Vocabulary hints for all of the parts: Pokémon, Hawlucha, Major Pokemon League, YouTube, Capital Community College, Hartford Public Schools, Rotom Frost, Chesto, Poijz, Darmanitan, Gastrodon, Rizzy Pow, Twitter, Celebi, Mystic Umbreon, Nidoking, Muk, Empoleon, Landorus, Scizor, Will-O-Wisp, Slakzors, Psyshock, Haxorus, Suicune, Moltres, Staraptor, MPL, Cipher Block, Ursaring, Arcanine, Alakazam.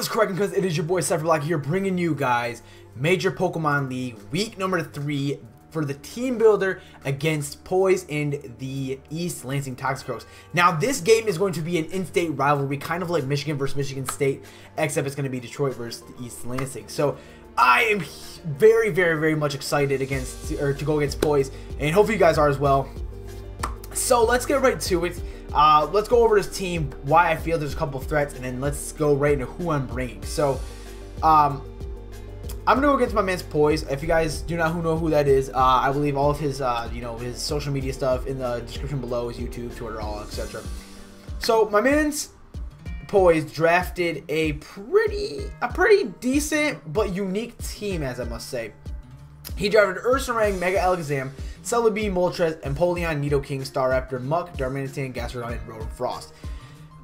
is correct because it is your boy Cipher Block here bringing you guys Major Pokemon League week number 3 for the team builder against Poijz and the East Lansing Toxicroaks. Now this game is going to be an in-state rivalry, kind of like Michigan versus Michigan State, except it's going to be Detroit versus the East Lansing. So I am very, very, very much excited to go against Poijz, and hopefully you guys are as well. So let's get right to it. Let's go over this team, why I feel there's a couple of threats, and then let's go right into who I'm bringing. So, I'm gonna go against my man's Poijz. If you guys do not know who that is, I will leave all of his, you know, his social media stuff in the description below, his YouTube, Twitter, all, etc. So my man's Poijz drafted a pretty decent but unique team, as I must say. He drafted Ursaring, Mega Alakazam, Celebi, Moltres, Empoleon, Nidoking, Staraptor, Muk, Darmanitan, Gastrodon, and Rotom-Frost.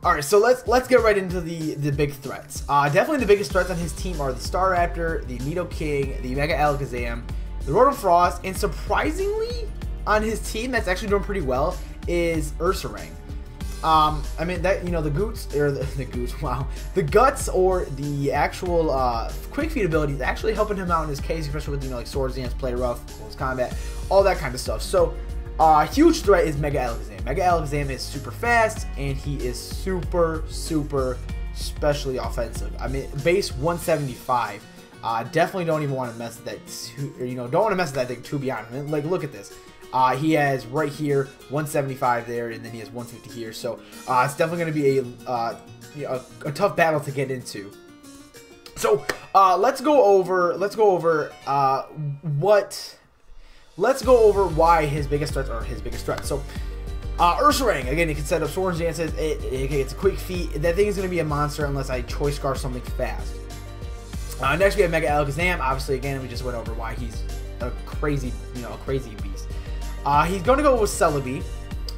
Alright, so let's get right into the big threats. Definitely the biggest threats on his team are the Staraptor, the Nidoking, the Mega Alakazam, the Rotom-Frost, and surprisingly, on his team that's actually doing pretty well, is Ursaring. I mean, that, you know, the guts or the actual quick feed ability is actually helping him out in his case, especially with, you know, like Swords Dance, Play Rough, Close Combat, all that kind of stuff. So huge threat is Mega Alakazam. Mega Alakazam is super fast, and he is super especially offensive. I mean, base 175. Definitely don't even want to mess with that, you know, don't want to mess with that thing, to be honest. I mean, like, look at this. He has right here 175 there, and then he has 150 here. So it's definitely going to be a tough battle to get into. So let's go over why his biggest threats are his biggest threats. So Ursaring, again, it can set up Swords Dances. It's a quick feat. That thing is going to be a monster unless I Choice Scarf something fast. Next we have Mega Alakazam. Obviously, again, we just went over why he's a crazy, you know, a crazy beast. He's going to go with Celebi.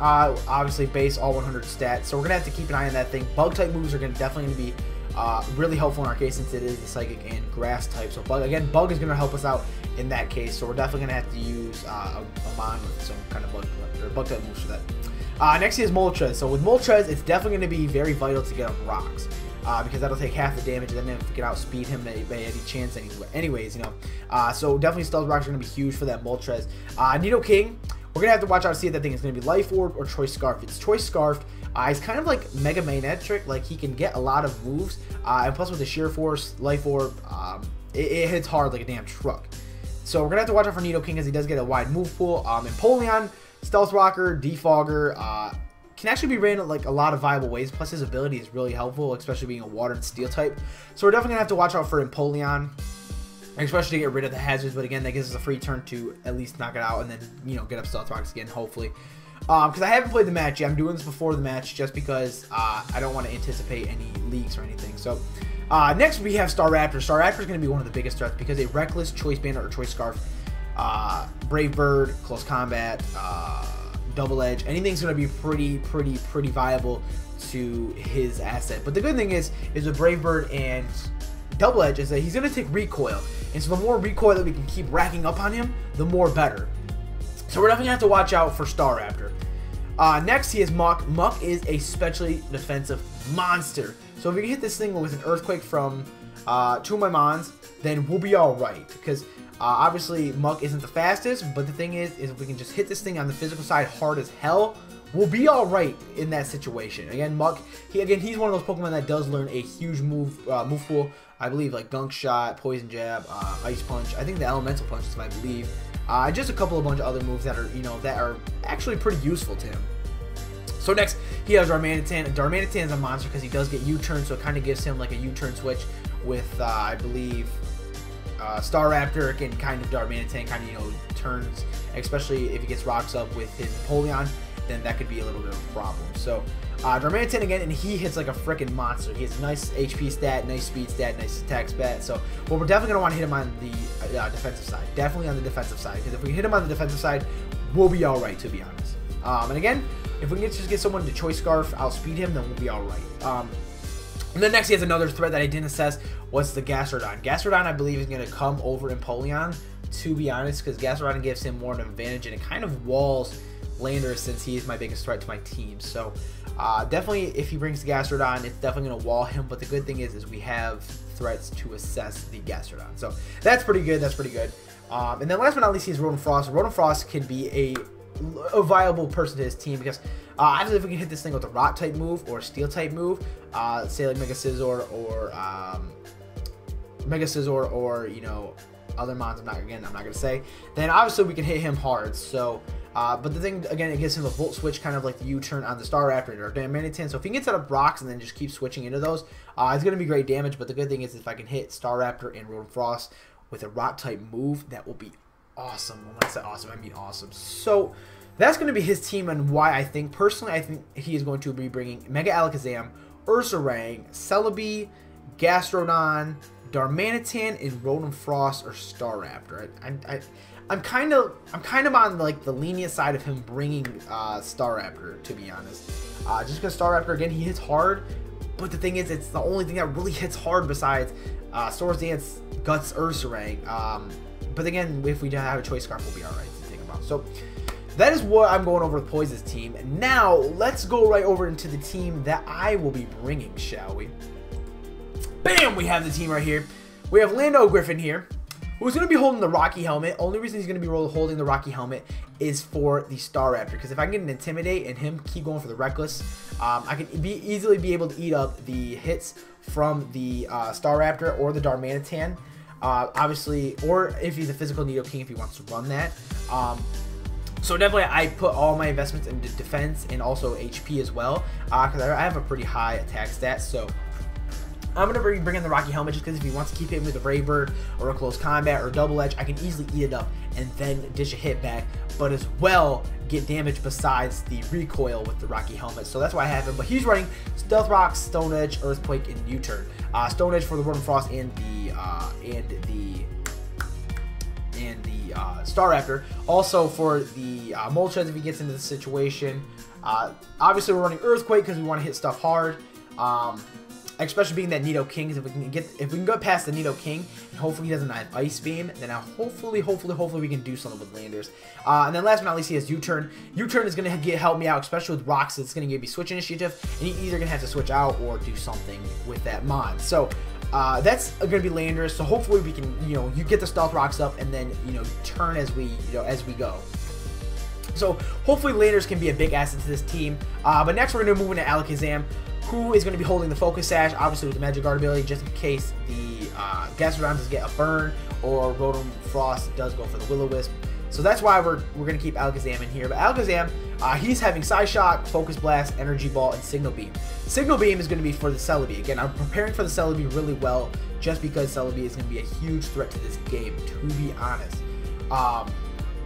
Obviously, base all 100 stats. So we're going to have to keep an eye on that thing. Bug type moves are definitely going to be really helpful in our case, since it is the Psychic and Grass type. So bug is going to help us out in that case. So we're definitely going to have to use a bond with some kind of bug type moves for that. Next he has Moltres. So with Moltres, it's definitely going to be very vital to get up rocks. Because that'll take half the damage, and then if we can outspeed him by any chance anyways, you know. So definitely Stealth Rocks are going to be huge for that Moltres. Nidoking, we're going to have to watch out to see if that thing is going to be Life Orb or Choice Scarf. It's Choice Scarf. He's kind of like Mega Magnetric, like he can get a lot of moves. And plus with the Sheer Force, Life Orb, it hits hard like a damn truck. So we're going to have to watch out for Nidoking as he does get a wide move pool. Empoleon, Stealth Rocker, Defogger, can actually be ran like a lot of viable ways, plus his ability is really helpful, especially being a water and steel type. So we're definitely gonna have to watch out for Empoleon, especially to get rid of the hazards, but again, that gives us a free turn to at least knock it out and then, you know, get up Stealth Rocks again, hopefully. Because I haven't played the match yet. I'm doing this before the match just because I don't want to anticipate any leaks or anything. So next we have Staraptor. Staraptor is gonna be one of the biggest threats because a Reckless, Choice Bandit, or Choice Scarf, Brave Bird, Close Combat, Double Edge, anything's going to be pretty viable to his asset. But the good thing is with Brave Bird and Double Edge is that he's going to take recoil, and so the more recoil that we can keep racking up on him, the more better. So we're definitely going to have to watch out for Staraptor. Next he is Muk. Muk is a specially defensive monster, so if we can hit this thing with an Earthquake from two of my mons, then we'll be alright, because obviously, Muk isn't the fastest, but the thing is if we can just hit this thing on the physical side hard as hell, we'll be alright in that situation. Again, Muk, he's one of those Pokemon that does learn a huge move pool. I believe, like, Gunk Shot, Poison Jab, Ice Punch. I think the Elemental Punch is, I believe. Just a couple of bunch of other moves that are, you know, that are actually pretty useful to him. So next, he has Darmanitan. Darmanitan is a monster because he does get U-turn, so it kind of gives him, like, a U-turn switch with, I believe... Staraptor, again, kind of Darmanitan, kind of, you know, turns, especially if he gets rocks up with his Empoleon, then that could be a little bit of a problem. So, Darmanitan again, and he hits like a freaking monster. He has nice HP stat, nice speed stat, nice attack stat. So, well, we're definitely going to want to hit him on the defensive side. Definitely on the defensive side, because if we hit him on the defensive side, we'll be alright, to be honest. And again, if we can just get someone to Choice Scarf, outspeed him, then we'll be alright. And then next he has another threat that I didn't assess, was the Gastrodon. Gastrodon, I believe, is going to come over Empoleon, to be honest, because Gastrodon gives him more of an advantage, and it kind of walls Lander, since he is my biggest threat to my team. So definitely if he brings Gastrodon on, it's definitely going to wall him, but the good thing is we have threats to assess the Gastrodon. So that's pretty good, that's pretty good. And then last but not least, he's Rotom Frost. Rotom Frost can be a viable person to his team, because I don't know if we can hit this thing with a rock type move or steel type move, say like Mega Scizor or you know, other mons. I'm not gonna say. Then obviously we can hit him hard. So but the thing again, it gives him a volt switch, kind of like the U-turn on the Star Raptor or Darmanitan. So if he can set up rocks and then just keep switching into those, it's gonna be great damage. But the good thing is, if I can hit Star Raptor and Rotom Frost with a rock type move, that will be awesome. When I say awesome, I mean awesome. So that's going to be his team, and why I think, personally, I think he is going to be bringing Mega Alakazam, Ursaring, Celebi, Gastrodon, Darmanitan, and Rotom Frost or Staraptor. I'm kind of on like the lenient side of him bringing Staraptor, to be honest. Just because Staraptor, again, he hits hard, but the thing is, it's the only thing that really hits hard besides Swordsdance, Guts, Ursaring. But again, if we don't have a Choice Scarf, we'll be alright to think about. So that is what I'm going over with Poijz's team. Now, let's go right over into the team that I will be bringing, shall we? Bam! We have the team right here. We have Lando Griffin here, who's going to be holding the Rocky Helmet. Only reason he's going to be holding the Rocky Helmet is for the Star Raptor, because if I can get an Intimidate and him keep going for the Reckless, I can easily be able to eat up the hits from the Star Raptor or the Darmanitan, obviously, or if he's a physical Nido King, if he wants to run that. So definitely, I put all my investments into defense and also HP as well, because I have a pretty high attack stat. So I'm going to bring in the Rocky Helmet, just because if he wants to keep hitting with a Brave Bird or a Close Combat or Double Edge, I can easily eat it up and then dish a hit back, but as well get damage besides the recoil with the Rocky Helmet. So that's why I have him. But he's running Stealth Rock, Stone Edge, Earthquake, and U-Turn. Stone Edge for the Rotom Frost and the Star Raptor. Also for the Moltres if he gets into the situation. Obviously we're running Earthquake because we want to hit stuff hard. Especially being that Nido King, because if we can go past the Nido King, and hopefully he doesn't have Ice Beam, then hopefully we can do something with Landers. And then last but not least, he has U-Turn. U-Turn is going to help me out, especially with rocks. It's going to give me Switch Initiative, and you're either going to have to switch out or do something with that mod. So that's going to be Landers. So hopefully we can, you know, you get the Stealth Rocks up, and then, you know, turn as we, you know, as we go. So hopefully Landers can be a big asset to this team. But next we're going to move into Alakazam, who is going to be holding the Focus Sash, obviously with the Magic Guard ability, just in case the Gastrodon does get a burn or Rotom Frost does go for the Will-O-Wisp. So that's why we're going to keep Alakazam in here. But Alakazam, he's having Psyshock, Focus Blast, Energy Ball, and Signal Beam. Signal Beam is going to be for the Celebi. Again, I'm preparing for the Celebi really well, just because Celebi is going to be a huge threat to this game, to be honest.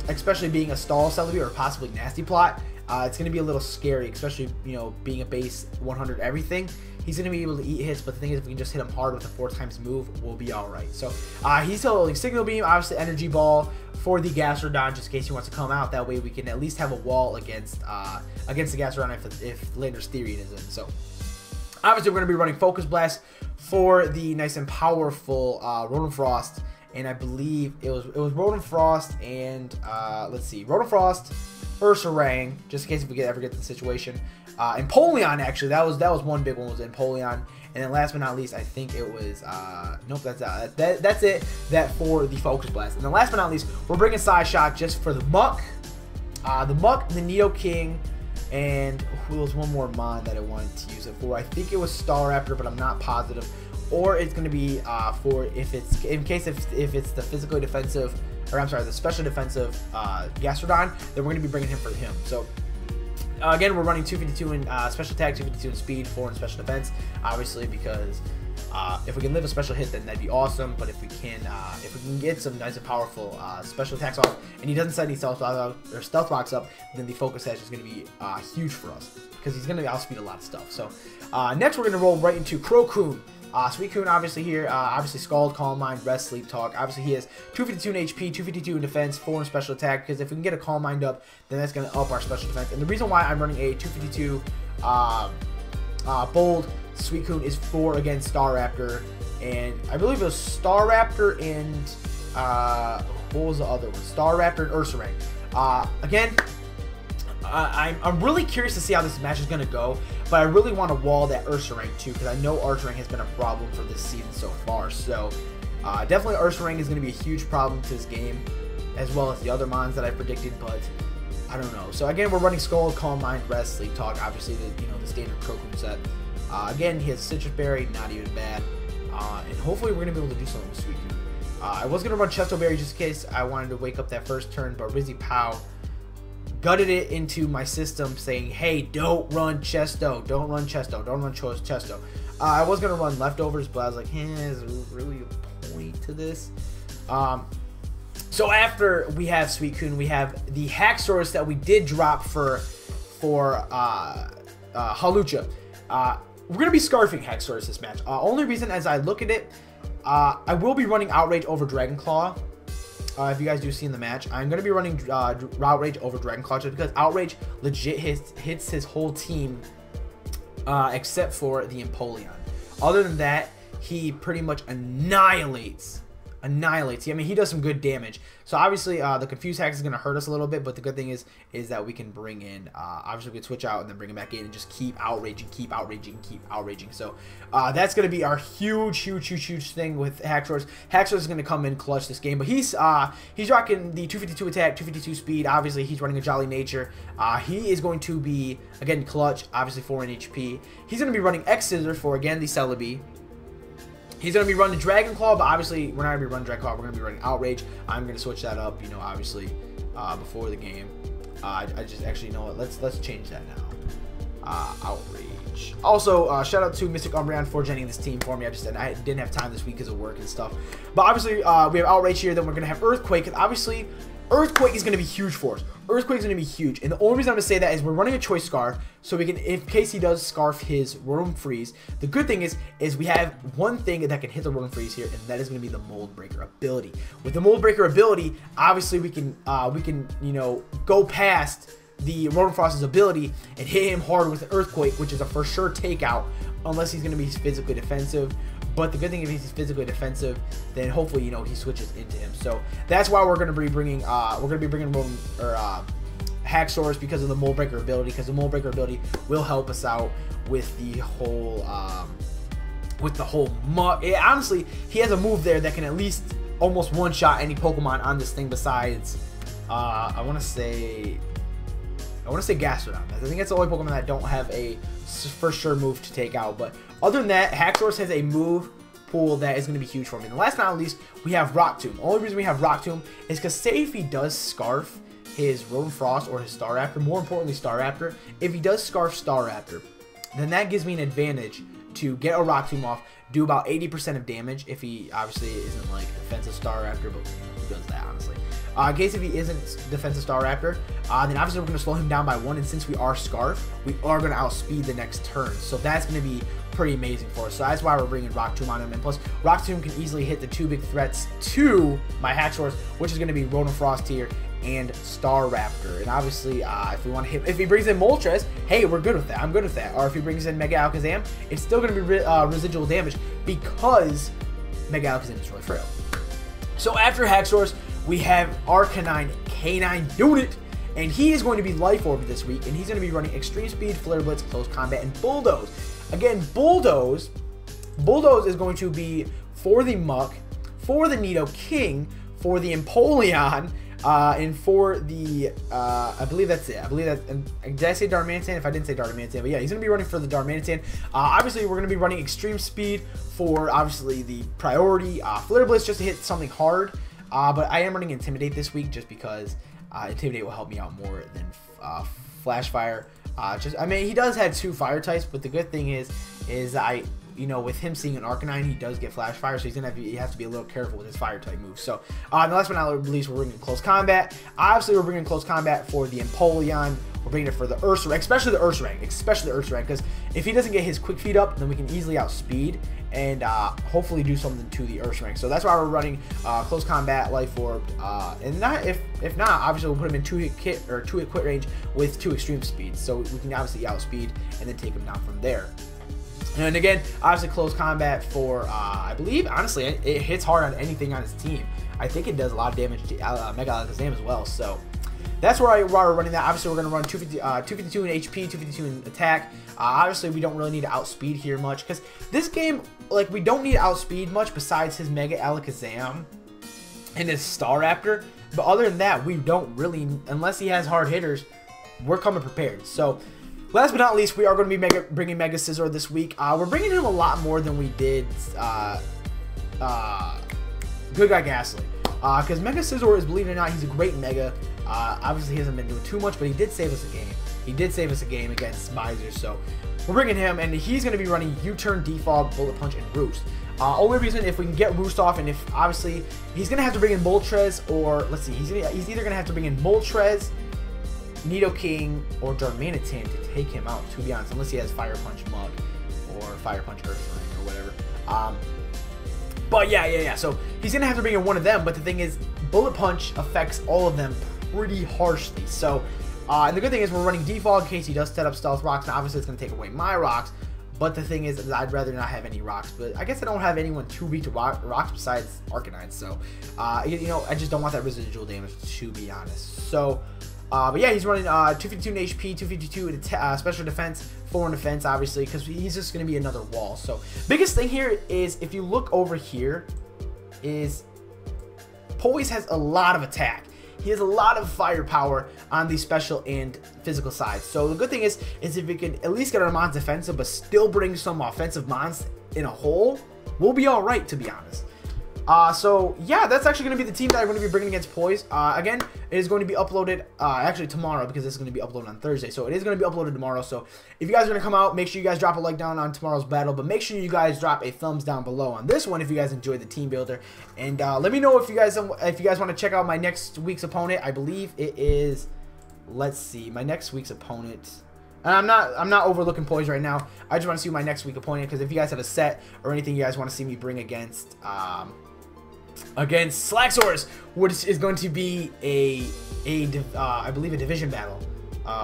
Especially being a stall Celebi or possibly Nasty Plot. It's going to be a little scary, especially, you know, being a base 100 everything. He's going to be able to eat hits, but the thing is, if we can just hit him hard with a 4x move, we'll be all right. So he's holding Signal Beam, obviously Energy Ball for the Gastrodon, just in case he wants to come out. That way we can at least have a wall against the Gastrodon if Lander's Theory isn't. So obviously we're going to be running Focus Blast for the nice and powerful Rotom Frost, and I believe it was Rotom Frost and let's see, Rotom Frost, Ursaring, just in case if we ever get to the situation. Empoleon, actually, that was one big one, was Empoleon. And then last but not least, I think it was nope, that's it for the Focus Blast. And then last but not least, we're bringing Psyshock just for the Muck, the Nido King, and there was one more mon that I wanted to use it for. I think it was Star Raptor, but I'm not positive. Or it's going to be for if it's the physically defensive, or I'm sorry, the special defensive Gastrodon, then we're going to be bringing him for him. So again, we're running 252 in special attack, 252 in speed, 4 in special defense, obviously, because if we can live a special hit, then that'd be awesome. But if we can get some nice and powerful special attacks off, and he doesn't set any stealth rocks up, then the Focus Sash is going to be huge for us, because he's going to outspeed a lot of stuff. So next we're going to roll right into Crocoon. Suicune obviously here, obviously Scald, Calm Mind, Rest, Sleep, Talk. Obviously he has 252 in HP, 252 in defense, 4 in special attack, because if we can get a Calm Mind up, then that's going to up our special defense. And the reason why I'm running a 252 bold Suicune is for, again, Star Raptor, and I believe it was Star Raptor and what was the other one? Star Raptor and Ursaring. Again, I'm really curious to see how this match is going to go, but I really want to wall that Ursaring too, because I know Ursaring has been a problem for this season so far. So definitely Ursaring is going to be a huge problem to this game, as well as the other mons that I predicted, but I don't know. So again, we're running Skull, Calm Mind, Rest, Sleep Talk, obviously the, the standard Cocoon set. Again, he has Citrus Berry, not even bad, and hopefully we're going to be able to do something with Suicune. I was going to run Chesto Berry just in case I wanted to wake up that first turn, but Rizzy Pow gutted it into my system saying, hey, don't run Chesto, don't run Chesto, don't run Chesto. I was going to run Leftovers, but I was like, hey, is there really a point to this? So after we have Suicune, we have the Haxorus that we did drop for Hawlucha. We're going to be scarfing Haxorus this match. Only reason as I look at it, I will be running Outrage over Dragonclaw. If you guys do see in the match, I'm going to be running Outrage over Dragonclaw just because Outrage legit hits his whole team except for the Empoleon. Other than that, he pretty much annihilates. I mean, he does some good damage. So obviously the Confuse Hax is going to hurt us a little bit, but the good thing is that we can bring in, obviously we can switch out and then bring him back in and just keep outraging, keep outraging, keep outraging. So that's going to be our huge thing with Haxorus. Haxorus is going to come in clutch this game, but he's rocking the 252 attack, 252 speed. Obviously he's running a Jolly Nature. He is going to be, again, clutch, obviously 4 in HP. He's going to be running X Scissor for, again, the Celebi. He's going to be running Dragonclaw, but obviously we're not going to be running Dragonclaw. We're going to be running Outrage. I'm going to switch that up, obviously, before the game. I just actually, you know what, let's change that now. Outrage. Also, shout out to Mystic Umbreon for genning this team for me. I didn't have time this week because of work and stuff. But obviously, we have Outrage here. Then we're going to have Earthquake. And obviously, Earthquake is going to be huge for us. Earthquake is going to be huge. And the only reason I'm going to say that is we're running a Choice Scarf, so we can, in case he does Scarf his Rotom Freeze. The good thing is we have one thing that can hit the Rotom Freeze here, and that is going to be the Mold Breaker ability. With the Mold Breaker ability, obviously we can go past the Rotom Frost's ability and hit him hard with an Earthquake, which is a for sure takeout, unless he's going to be physically defensive. But the good thing is, if he's physically defensive, then hopefully he switches into him. So that's why we're going to be bringing Haxorus, because of the Mold Breaker ability. Because the Mold Breaker ability will help us out with the whole honestly, he has a move there that can at least almost one shot any Pokemon on this thing. Besides, I want to say Gastrodon. I think that's the only Pokemon that don't have a for sure move to take out. But other than that, Haxorus has a move pool that is going to be huge for me. And last but not least, we have Rock Tomb. The only reason we have Rock Tomb is because, say if he does Scarf his Rotom Frost or his Staraptor, more importantly Staraptor, if he does Scarf Staraptor, then that gives me an advantage to get a Rock Tomb off, do about 80% of damage if he obviously isn't like defensive Staraptor, but who does that, honestly? In case if he isn't defensive Staraptor, then obviously we're going to slow him down by 1, and since we are Scarf, we are going to outspeed the next turn. So that's going to be pretty amazing for us. So that's why we're bringing Rock Tomb on him, and plus Rock Tomb can easily hit the two big threats to my Haxorus, which is going to be Rotom Frost here and Staraptor. And obviously, if we want to hit, if he brings in Moltres, hey, we're good with that. I'm good with that. Or if he brings in Mega Alakazam, it's still going to be residual damage because Mega Alakazam is really frail. So after Haxorus, we have Arcanine, Canine Unit, and he is going to be Life Orb this week, and he's going to be running Extreme Speed, Flare Blitz, Close Combat, and Bulldoze. Again, Bulldoze is going to be for the Muk, for the Nidoking, for the Empoleon, and for the, I believe that's it. I believe that's, did I say Darmanitan? If I didn't say Darmanitan, but yeah, he's going to be running for the Darmanitan. Obviously, we're going to be running Extreme Speed for, obviously, the priority, Flare Blitz just to hit something hard. But I am running Intimidate this week just because Intimidate will help me out more than Flash Fire. I mean, he does have two fire types, but the good thing is with him seeing an Arcanine, he does get Flash Fire, so he's gonna have to, he has to be a little careful with his fire type moves. So, and last but not least, we're bringing Close Combat. Obviously, we're bringing Close Combat for the Empoleon. We're bringing it for the Ursaring, especially the Ursaring, because if he doesn't get his Quick Feet up, then we can easily outspeed and hopefully do something to the Ursaring. So that's why we're running Close Combat, Life Orb, and not if not, obviously we'll put him in two-hit quit range with two Extreme Speeds, so we can obviously outspeed and then take him down from there. And again, obviously Close Combat for, I believe, honestly, it hits hard on anything on his team. I think it does a lot of damage to Mega Alakazam as well, so that's where we're running that. Obviously, we're going to run 252 in HP, 252 in attack. Obviously, we don't really need to outspeed here much, because this game, like, we don't need to outspeed much besides his Mega Alakazam and his Staraptor. But other than that, we don't really, unless he has hard hitters, we're coming prepared. So, last but not least, we are going to be bringing Mega Scizor this week. We're bringing him a lot more than we did Good Guy Ghastly. Because Mega Scizor is, believe it or not, he's a great Mega. Obviously, he hasn't been doing too much, but he did save us a game. He did save us a game against Miser, so we're bringing him, and he's going to be running U-Turn, Defog, Bullet Punch, and Roost. Only reason, if we can get Roost off, and if, obviously, he's going to have to bring in Moltres, or, let's see, he's either going to have to bring in Moltres, Nidoking, or Darmanitan to take him out, to be honest, unless he has Fire Punch Mud, or Fire Punch Earthling, or whatever. But yeah, so he's going to have to bring in one of them, but the thing is, Bullet Punch affects all of them pretty harshly, so... and the good thing is we're running Defog in case he does set up Stealth Rocks, and obviously it's going to take away my rocks, but the thing is I'd rather not have any rocks, but I guess I don't have anyone too weak to rocks besides Arcanine, so, you know, I just don't want that residual damage, to be honest. So, but yeah, he's running 252 in HP, 252 in special defense, 4 in defense, obviously, because he's just going to be another wall. So, biggest thing here is, if you look over here, is Poijz has a lot of attack. He has a lot of firepower on the special and physical side. So the good thing is if we can at least get our mons defensive, but still bring some offensive mons in a hole, we'll be all right, to be honest. So yeah, that's actually going to be the team that I'm going to be bringing against Poijz. Again, it is going to be uploaded actually tomorrow, because this is going to be uploaded on Thursday. So it is going to be uploaded tomorrow. So if you guys are going to come out, make sure you guys drop a like down on tomorrow's battle, but make sure you guys drop a thumbs down below on this one if you guys enjoyed the team builder. And let me know if you guys want to check out my next week's opponent. I believe it is, let's see, my next week's opponent. And I'm not overlooking Poijz right now. I just want to see my next week opponent, because if you guys have a set or anything you guys want to see me bring against. Against Slakzors, which is going to be I believe a division battle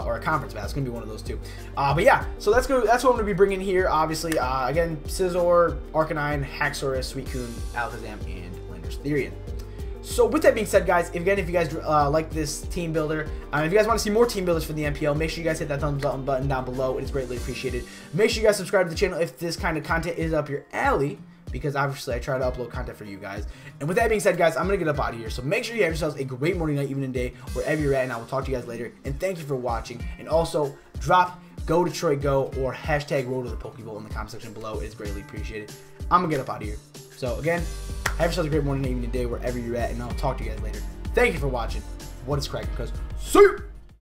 or a conference battle. It's going to be one of those two. But yeah, so that's what I'm going to be bringing here. Obviously, again, Scizor, Arcanine, Haxorus, Suicune, Alakazam, and Landorus. So with that being said, guys, again, if you guys like this team builder, if you guys want to see more team builders for the MPL, make sure you guys hit that thumbs up button down below. It is greatly appreciated. Make sure you guys subscribe to the channel if this kind of content is up your alley, because obviously I try to upload content for you guys. And with that being said, guys, I'm going to get up out of here. So make sure you have yourselves a great morning, night, evening, day, wherever you're at. And I will talk to you guys later. And thank you for watching. And also, drop Go Detroit Go or hashtag Roll to the Pokeball in the comment section below. It's greatly appreciated. I'm going to get up out of here. So again, have yourselves a great morning, evening, day, wherever you're at. And I'll talk to you guys later. Thank you for watching. What is cracking, cuz? See you!